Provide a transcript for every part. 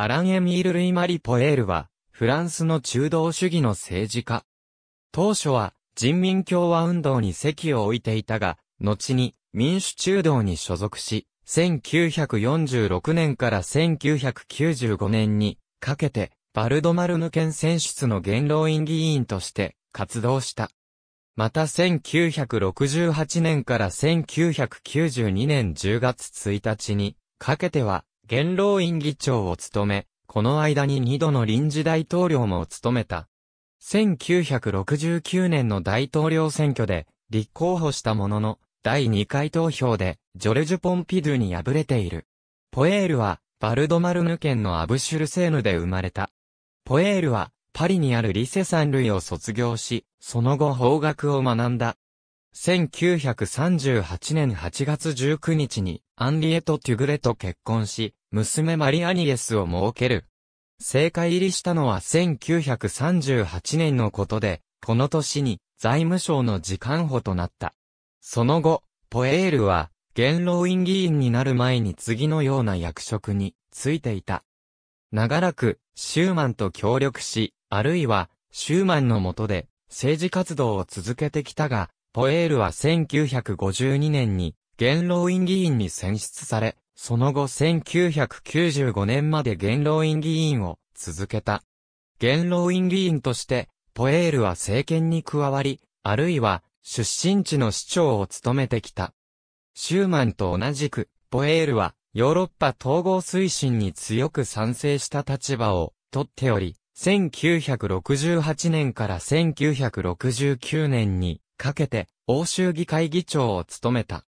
アラン・エミール・ルイ・マリ・ポエールは、フランスの中道主義の政治家。当初は、人民共和運動に籍を置いていたが、後に、民主中道に所属し、1946年から1995年にかけて、バルドマルヌ県選出の元老院議員として活動した。また1968年から1992年10月1日にかけては元老院議長を務め、この間に2度の臨時大統領も務めた。1969年の大統領選挙で立候補したものの、第2回投票でジョルジュ・ポンピドゥに敗れている。ポエールはバルドマルヌ県のアブシュルセーヌで生まれた。ポエールはパリにあるリセサンルイを卒業し、その後法学を学んだ。1938年8月19日にアンリエト・テュグレと結婚し、娘マリアニエスを設ける。政界入りしたのは1938年のことで、この年に財務省の次官補となった。その後、ポエールは、元老院議員になる前に次のような役職に就いていた。長らくシューマンと協力し、あるいはシューマンの下で政治活動を続けてきたが、ポエールは1952年に元老院議員に選出され、その後1995年まで元老院議員を続けた。元老院議員として、ポエールは政権に加わり、あるいは出身地の市長を務めてきた。シューマンと同じく、ポエールは、ヨーロッパ統合推進に強く賛成した立場を取っており、1968年から1969年にかけて、欧州議会議長を務めた。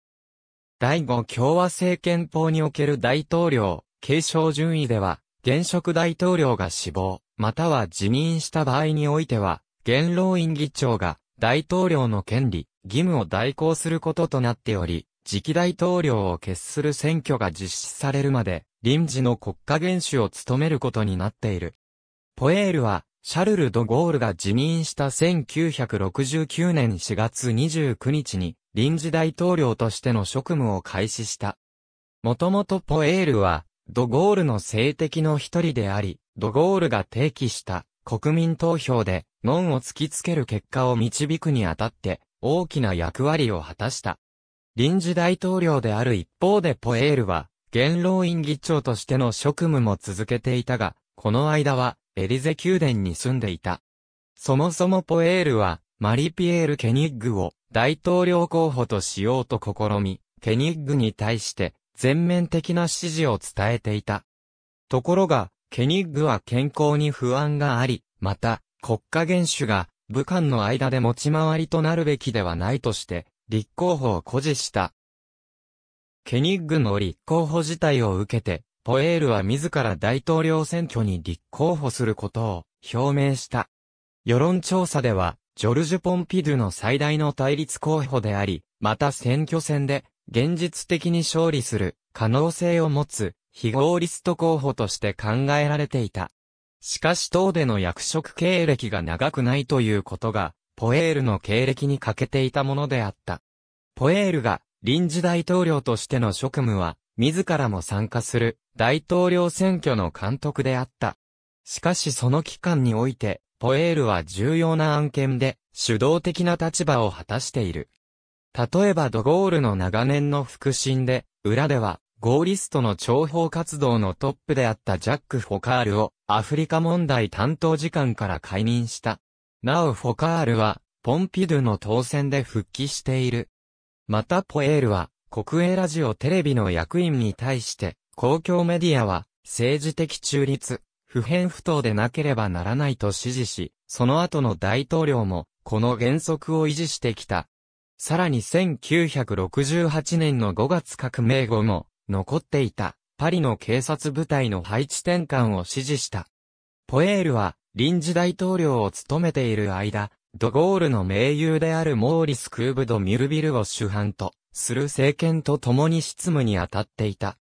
第5共和政憲法における大統領、継承順位では、現職大統領が死亡、または辞任した場合においては、元老院議長が大統領の権利、義務を代行することとなっており、次期大統領を決する選挙が実施されるまで、臨時の国家元首を務めることになっている。ポエールは、シャルル・ド・ゴールが辞任した1969年4月29日に、臨時大統領としての職務を開始した。もともとポエールは、ド・ゴールの政敵の一人であり、ド・ゴールが提起した国民投票で、ノンを突きつける結果を導くにあたって、大きな役割を果たした。臨時大統領である一方でポエールは、元老院議長としての職務も続けていたが、この間は、エリゼ宮殿に住んでいた。そもそもポエールは、マリピエール・ケニッグを大統領候補としようと試み、ケニッグに対して、全面的な支持を伝えていた。ところが、ケニッグは健康に不安があり、また、国家元首が、武官の間で持ち回りとなるべきではないとして、立候補を誇示した。ケニッグの立候補自体を受けて、ポエールは自ら大統領選挙に立候補することを表明した。世論調査では、ジョルジュ・ポンピドゥの最大の対立候補であり、また選挙戦で、現実的に勝利する可能性を持つ、非合理スト候補として考えられていた。しかし党での役職経歴が長くないということが、ポエールの経歴に欠けていたものであった。ポエールが臨時大統領としての職務は、自らも参加する大統領選挙の監督であった。しかしその期間において、ポエールは重要な案件で主導的な立場を果たしている。例えばドゴールの長年の腹心で、裏ではゴーリストの諜報活動のトップであったジャック・フォカールをアフリカ問題担当次官から解任した。なおフォカールは、ポンピドゥの当選で復帰している。またポエールは、国営ラジオテレビの役員に対して、公共メディアは、政治的中立、不偏不党でなければならないと指示し、その後の大統領も、この原則を維持してきた。さらに1968年の5月革命後も、残っていた、パリの警察部隊の配置転換を指示した。ポエールは、臨時大統領を務めている間、ドゴールの盟友であるモーリス・クーブ・ド・ミュルビルを主犯とする政権と共に執務に当たっていた。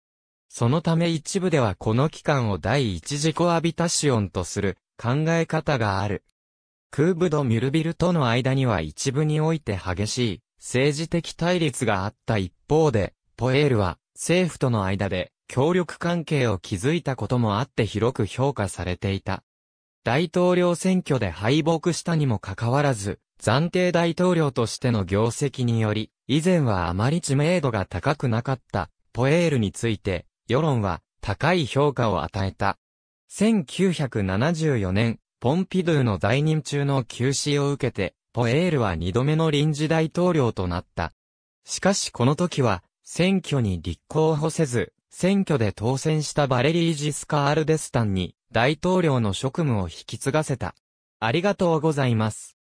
そのため一部ではこの期間を第一次コアビタシオンとする考え方がある。クーブ・ド・ミュルビルとの間には一部において激しい政治的対立があった一方で、ポエールは政府との間で協力関係を築いたこともあって広く評価されていた。大統領選挙で敗北したにもかかわらず、暫定大統領としての業績により、以前はあまり知名度が高くなかったポエールについて、世論は高い評価を与えた。1974年、ポンピドゥの在任中の急死を受けて、ポエールは2度目の臨時大統領となった。しかしこの時は、選挙に立候補せず、選挙で当選したヴァレリー・ジスカール・デスタンに、大統領の職務を引き継がせた。ありがとうございます。